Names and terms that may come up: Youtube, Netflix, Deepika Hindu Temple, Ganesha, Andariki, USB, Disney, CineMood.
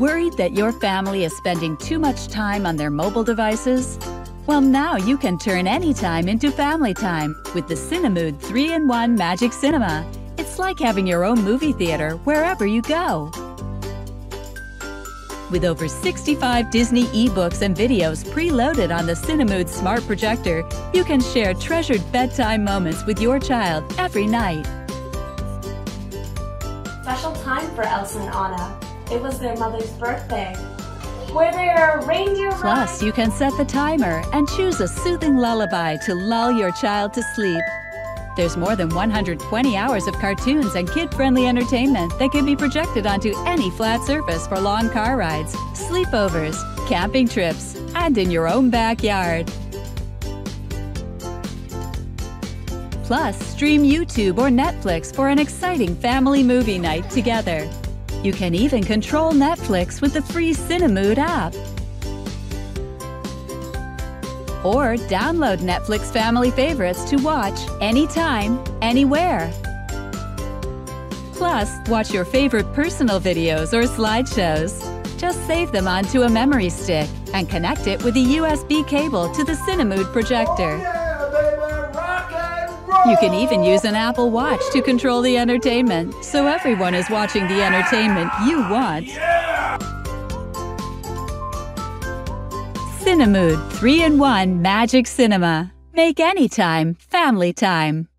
Worried that your family is spending too much time on their mobile devices? Well, now you can turn any time into family time with the CineMood 3-in-1 Magic Cinema. It's like having your own movie theater wherever you go. With over 65 Disney ebooks and videos preloaded on the CineMood Smart Projector, you can share treasured bedtime moments with your child every night. Special time for Elsa and Anna. It was their mother's birthday. Were there reindeer rides? Plus, you can set the timer and choose a soothing lullaby to lull your child to sleep. There's more than 120 hours of cartoons and kid-friendly entertainment that can be projected onto any flat surface for long car rides, sleepovers, camping trips, and in your own backyard. Plus, stream YouTube or Netflix for an exciting family movie night together. You can even control Netflix with the free CineMood app. Or download Netflix Family Favorites to watch anytime, anywhere. Plus, watch your favorite personal videos or slideshows. Just save them onto a memory stick and connect it with a USB cable to the CineMood projector. Oh, yeah, baby, rock and roll. You can even use an Apple Watch to control the entertainment, so everyone is watching the entertainment you want. Yeah. CineMood 3-in-1 Magic Cinema. Make any time family time.